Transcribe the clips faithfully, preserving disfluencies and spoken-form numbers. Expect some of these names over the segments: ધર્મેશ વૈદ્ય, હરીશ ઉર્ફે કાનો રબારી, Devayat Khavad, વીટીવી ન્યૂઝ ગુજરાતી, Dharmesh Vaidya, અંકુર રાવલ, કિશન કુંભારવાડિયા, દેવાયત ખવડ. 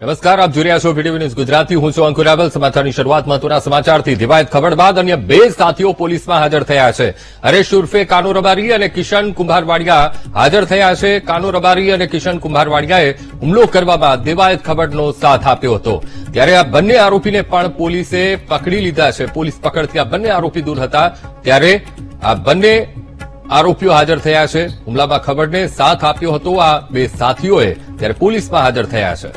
નમસ્કાર, આપ જોઈ રહ્યા છો વીટીવી ન્યૂઝ ગુજરાતી. હું છું અંકુર રાવલ. સમાચારની શરૂઆત મહત્વના સમાચારથી. દેવાયત ખવડ બાદ અન્ય બે સાથીઓ પોલીસમાં હાજર થયા છે. હરીશ ઉર્ફે કાનો રબારી અને કિશન કુંભારવાડિયા હાજર થયા છે. કાનો રબારી અને કિશન કુંભારવાડિયાએ હુમલો કરવામાં દેવાયત ખવડનો સાથ આપ્યો હતો. ત્યારે આ બંને આરોપીને પણ પોલીસે પકડી લીધા છે. પોલીસ પકડથી આ બંને આરોપી દૂર હતા. ત્યારે આ બંને આરોપીઓ હાજર થયા છે. હુમલામાં ખવડને સાથ આપ્યો હતો આ બે સાથીઓએ. ત્યારે પોલીસમાં હાજર થયા છે.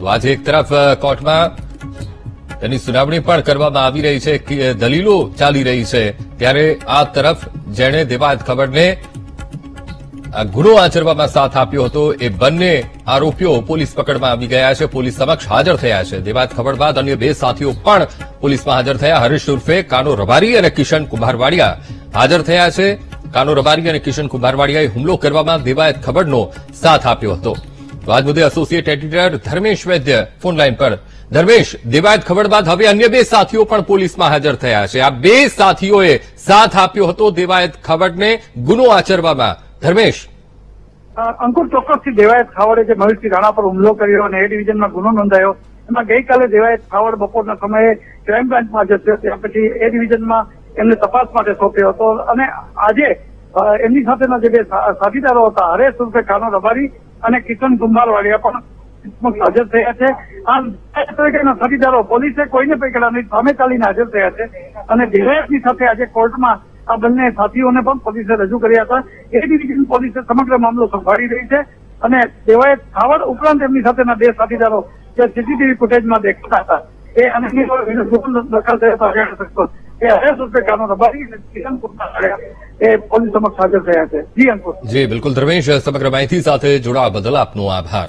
તો આજે એક તરફ કોર્ટમાં તેની સુનાવણી પણ કરવામાં આવી રહી છે કે દલીલો ચાલી રહી છે. ત્યારે આ તરફ જેણે દેવાયત ખવડને આ ગુનો આચરવામાં સાથ આપ્યો હતો એ બંને આરોપીઓ પોલીસ પકડમાં આવી ગયા છે. પોલીસ સમક્ષ હાજર થયા છે. દેવાયત ખવડ બાદ અન્ય બે સાથીઓ પણ પોલીસમાં હાજર થયા. હરીશ ઉર્ફે કાનો રબારી અને કિશન કુંભારવાડિયા હાજર થયા છે. કાનો રબારી અને કિશન કુંભારવાડિયાએ હુમલો કરવામાં દેવાયત ખવડનો સાથ આપ્યો હતો. तो आज मुद्दे एसोसिएट एडिटर धर्मेश वैद्य फोन लाइन पर. धर्मेश, देवायत खवड बाद हवे अन्य बे साथीओ पण पोलीसमां हाजर थया छे. आ बे साथीओए साथ आप्यो हतो देवायत खवडने गुनो आचरवामां. धर्मेश, अंकुर चोक्कसथी देवायत खवडे जे महेश सिंह राणा पर हुमलो कर्यो अने ए डिविजनमां गुनो नोंधायो एमां गईकाले देवायत खवड बपोરના સમયે ક્રાઇમ બ્રાન્ચમાં જતો ત્યાર પછી એ ડિવિઝનમાં એમને તપાસ માટે સોંપ્યો હતો. અને આજે એમની સાથેના જે બે સાથીદારો હતા હરેશ ઉર્ફે કાનો રબારી અને કિશન કુંભારવાડિયા પણ હાજર થયા છે. આમ તરીકેના સાથીદારો પોલીસે કોઈને પકડ્યા નહીં, સામે ચાલીને હાજર થયા છે. અને દેવાયતની સાથે આજે કોર્ટમાં આ બંને સાથીઓને પણ પોલીસે રજૂ કર્યા હતા. એ ડિવિઝન પોલીસે સમગ્ર મામલો સંભાળી રહી છે. અને દેવાયત ખવડ ઉપરાંત એમની સાથેના બે સાથીદારો જે સીસીટીવી ફૂટેજમાં દેખાતા હતા એ અને દાખલ થયા હતા એ હરેશ ઉર્ફે કાનો રબારી અને કિશન કુંભારવાડિયા એ પોલીસ સમક્ષ હાજર થયા છે. જી અંકુર. જી બિલકુલ ધર્મેશ, સમગ્ર માહિતી સાથે જોડાવા બદલ આપનો આભાર.